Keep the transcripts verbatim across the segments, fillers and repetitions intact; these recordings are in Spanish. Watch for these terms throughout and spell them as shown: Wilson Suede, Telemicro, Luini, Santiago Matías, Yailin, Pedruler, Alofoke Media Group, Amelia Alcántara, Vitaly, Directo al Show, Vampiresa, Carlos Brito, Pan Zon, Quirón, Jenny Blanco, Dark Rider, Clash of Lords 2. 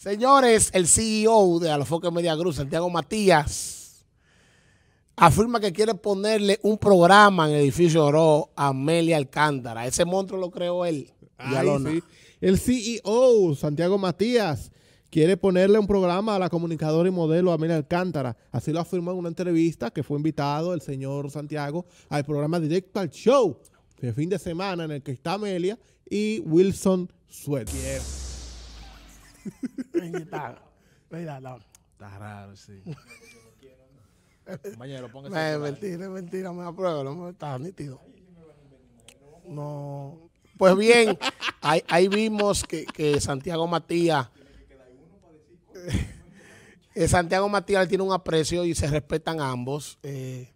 Señores, el C E O de Alofoke Media Group, Santiago Matías, afirma que quiere ponerle un programa en el edificio Oro a Amelia Alcántara. Ese monstruo lo creó él. Ay, sí. El C E O, Santiago Matías, quiere ponerle un programa a la comunicadora y modelo Amelia Alcántara. Así lo afirmó en una entrevista que fue invitado el señor Santiago al programa Directo al Show de fin de semana, en el que está Amelia y Wilson Suede. Está, está, está, está raro, sí. Compañero, póngase. Es mentira, es mentira, me apruébalo, no está nítido. No. Pues bien, ahí, ahí vimos que, que Santiago Matías. Eh, Santiago Matías tiene un aprecio y se respetan ambos. Eh,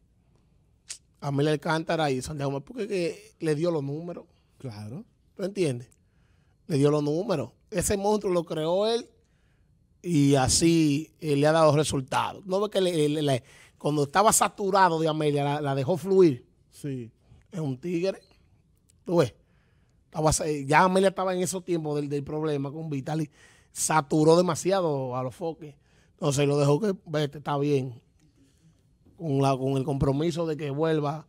Amelia Alcántara y Santiago Matías, porque le dio los números. Claro. ¿Tú entiendes? Le dio los números. Ese monstruo lo creó él y así eh, le ha dado resultados. No ve que le, le, le, cuando estaba saturado de Amelia, la, la dejó fluir. Sí. Es un tigre. Tú ves. Estaba, ya Amelia estaba en esos tiempos del, del problema con Vitaly. Saturó demasiado a los foques. Entonces lo dejó que vete, está bien. Con, la, con el compromiso de que vuelva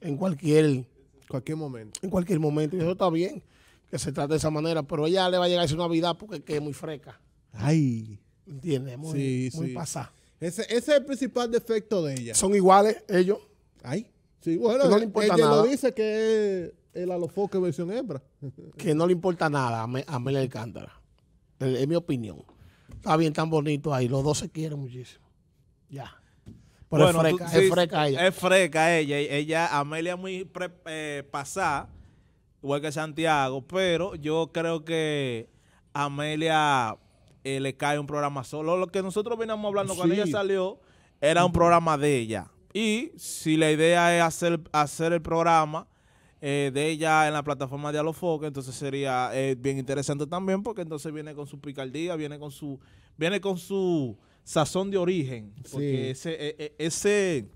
en cualquier, cualquier momento. En cualquier momento. Y eso está bien. Que se trate de esa manera, pero ella le va a llegar a su Navidad porque que es muy fresca. Ay. ¿Entiendes? Muy, sí, muy sí. pasada. Ese, ese es el principal defecto de ella. Son iguales ellos. Ay. Sí, bueno, que no le importa ella nada. Ella dice que es el Alofoke versión hembra. Que no le importa nada a Amelia Alcántara. Es mi opinión. Está bien, tan bonito ahí. Los dos se quieren muchísimo. Ya. Pero bueno, es fresca, tú, es fresca sí, ella. Es fresca ella. Ella, Amelia, muy pre, eh, pasada. Igual que Santiago, pero yo creo que a Amelia eh, le cae un programa solo. Lo que nosotros veníamos hablando sí. cuando ella salió era un programa de ella. Y si la idea es hacer, hacer el programa eh, de ella en la plataforma de Alofoke, entonces sería eh, bien interesante también, porque entonces viene con su picardía, viene con su viene con su sazón de origen. Porque sí. ese, eh, ese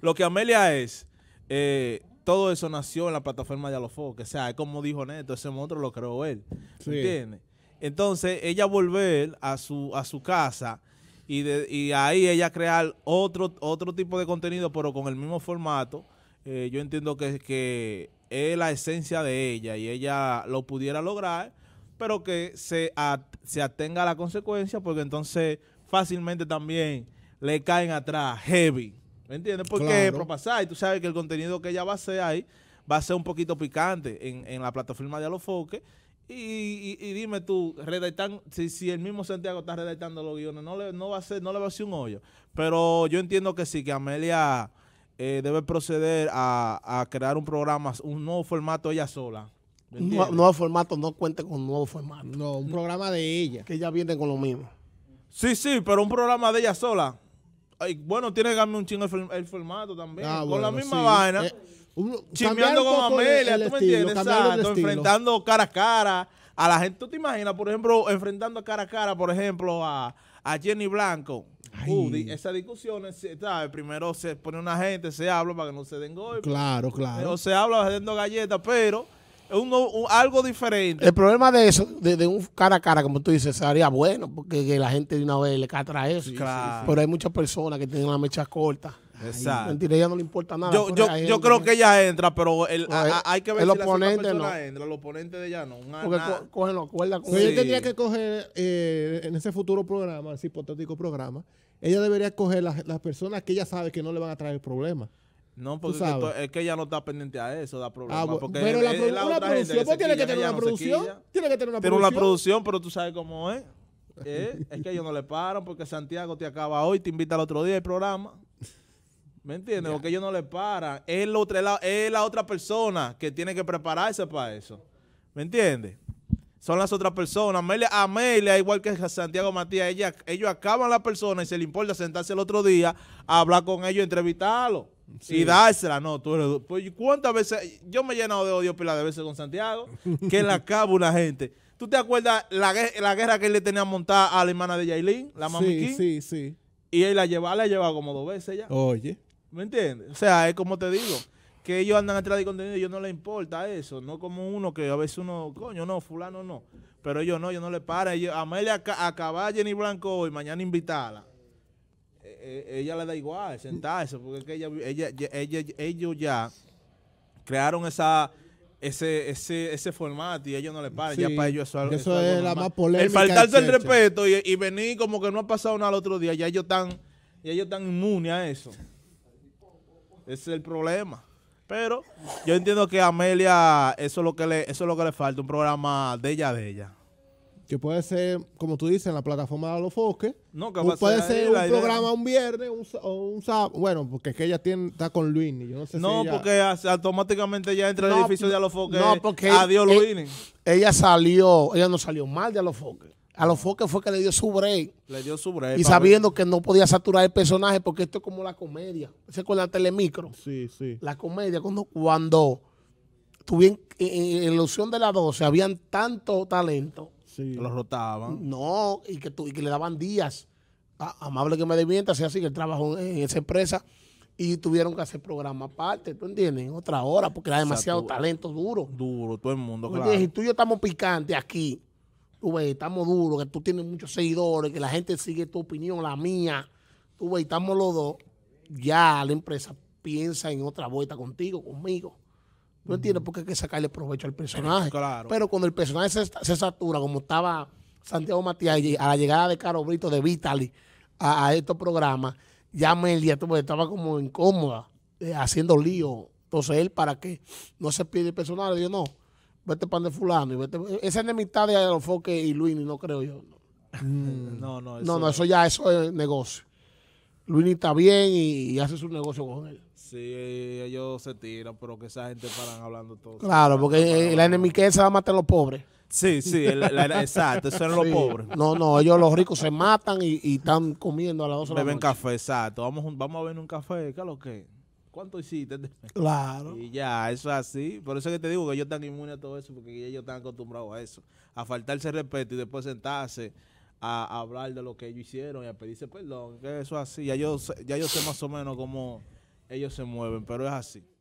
lo que Amelia es... Eh, todo eso nació en la plataforma de Alofoke. O sea, como dijo Neto, ese monstruo lo creó él. Sí. ¿Entiendes? Entonces, ella volver a su, a su casa y, de, y ahí ella crear otro, otro tipo de contenido, pero con el mismo formato. Eh, yo entiendo que, que es la esencia de ella y ella lo pudiera lograr, pero que se, at, se atenga a la consecuencia, porque entonces fácilmente también le caen atrás heavy. ¿Me entiendes? Porque claro. propasar, y tú sabes que el contenido que ella va a hacer ahí va a ser un poquito picante en, en la plataforma de Alofoke. Y, y, y dime tú, redactan, si, si el mismo Santiago está redactando los guiones, no le, no va a ser, no le va a hacer un hoyo. Pero yo entiendo que sí, que Amelia eh, debe proceder a, a crear un programa, un nuevo formato ella sola. Un no, nuevo formato, no cuente con un nuevo formato. No, un programa de ella. Que ella viene con lo mismo. Sí, sí, pero un programa de ella sola. Bueno, tiene que cambiar un chingo el, el formato también. Ah, con bueno, la misma sí. vaina. Eh, un, chimeando con Amelia, el, el ¿tú estilo, me entiendes? Exacto, enfrentando cara a cara a la gente. ¿Tú te imaginas, por ejemplo, enfrentando cara a cara, por ejemplo, a, a Jenny Blanco? Uh, esas discusiones, ¿sabes? Primero se pone una gente, se habla para que no se den golpes. Claro, claro. O se habla haciendo galletas, pero es un, un, algo diferente. El problema de eso, de, de un cara a cara, como tú dices, sería bueno, porque la gente de una vez le cae atrás eso. Sí, claro. sí, sí. Pero hay muchas personas que tienen las mechas cortas. Exacto. Ay, mentira, ella no le importa nada. Yo, yo, yo creo que, que ella entra, pero el, pues, a, a, hay que ver el si oponente la no. entra. El oponente de ella no. Una, porque co cogen los cuerdas. Con sí. Ella tendría que coger, eh, en ese futuro programa, ese hipotético programa, ella debería coger las, las personas que ella sabe que no le van a traer problemas. No, porque es que, es que ella no está pendiente a eso, da problemas. Ah, bueno. Porque pero la, la otra producción, pues tiene que tener una producción. Tiene que tener una producción. Tiene una producción, pero tú sabes cómo es. ¿Eh? Es que ellos no le paran porque Santiago te acaba hoy, te invita al otro día el programa. ¿Me entiendes? Yeah. Porque ellos no le paran. Es la, otra, es la otra persona que tiene que prepararse para eso. ¿Me entiendes? Son las otras personas. Amelia, Amelia igual que Santiago Matías, ella, ellos acaban la persona y se le importa sentarse el otro día a hablar con ellos, entrevistarlos. Sí. Y dársela, no, tú eres, pues, ¿cuántas veces? Yo me he llenado de odio pila de veces con Santiago, que la acaba una gente. ¿Tú te acuerdas la, la guerra que él le tenía montada a la hermana de Yailin, la mami? Sí, King? sí, sí. Y él la llevaba, la llevaba como dos veces ya. Oye. ¿Me entiendes? O sea, es como te digo, que ellos andan atrás de contenido y a ellos no les importa eso, no como uno que a veces uno, coño, no, fulano no. Pero ellos no, ellos no le paran. Ellos, Amelia acaba a Jenny Blanco hoy, mañana invitarla. E, e, ella le da igual sentarse, porque es que ella, ella, ella, ella, ellos ya crearon esa... Ese, ese, ese formato y ellos no le paran, sí, ya para ellos eso, eso, eso es algo la más polémica. El faltarse el respeto y, y venir como que no ha pasado nada el otro día, ya ellos están, ya ellos están inmunes a eso. Ese es el problema. Pero yo entiendo que a Amelia eso es lo que le, eso es lo que le falta, un programa de ella de ella. Que puede ser, como tú dices, en la plataforma de Alofoke. No, que puede ser un programa un viernes un, o un sábado. Bueno, porque es que ella tiene, está con Luini. Yo no sé no, si ella... porque automáticamente ella entra no, al edificio de Alofoke. No, porque... Adiós, él, Luini. Ella salió, ella no salió mal de Alofoke. Alofoke fue que le dio su break. Le dio su break. Y sabiendo ver. que no podía saturar el personaje, porque esto es como la comedia. ¿Se con la telemicro? Sí, sí. La comedia, cuando... cuando tuve en, en, en ilusión de las doce, habían tanto talento. Sí. Los rotaban. No, y que, tú, y que le daban días. Ah, amable que me devienta, así que él trabajó en esa empresa y tuvieron que hacer programa aparte, ¿tú entiendes? En otra hora, porque era demasiado o sea, tú, talento duro. Duro, todo el mundo, ¿tú claro. Entiendes? Y tú y yo estamos picantes aquí. Tú ves, estamos duros, que tú tienes muchos seguidores, que la gente sigue tu opinión, la mía. Tú ves, estamos los dos. Ya la empresa piensa en otra vuelta contigo, conmigo. No entiendes porque hay que sacarle provecho al personaje. Claro. Pero cuando el personaje se, se satura, como estaba Santiago Matías, a la llegada de Carlos Brito, de Vitaly, a, a estos programas, ya Amelia estaba como incómoda, eh, haciendo lío. Entonces él, para que no se pierda el personaje, dijo, no, vete pan de fulano. Y vete, esa enemistad de Alofoke y Luini, no creo yo. No, no, no, eso, no, no, eso ya eso es negocio. Luini está bien y, y hace su negocio con él. Sí, ellos se tiran, pero que esa gente paran hablando todo. Claro, porque la enemiqueza va a matar a los pobres. Sí, sí, el, la, exacto, eso es sí. Los pobres. No, no, ellos los ricos se matan y, y están comiendo a las doce de la noche. Beben café, exacto. Vamos, vamos a beber un café, ¿qué es lo que? ¿Cuánto hiciste? Claro. Y ya, eso es así. Por eso que te digo que ellos están inmunes a todo eso, porque ellos están acostumbrados a eso. A faltarse respeto y después sentarse a, a hablar de lo que ellos hicieron y a pedirse perdón, que eso es así. Ya yo, ya yo sé más o menos cómo... ellos se mueven, pero es así.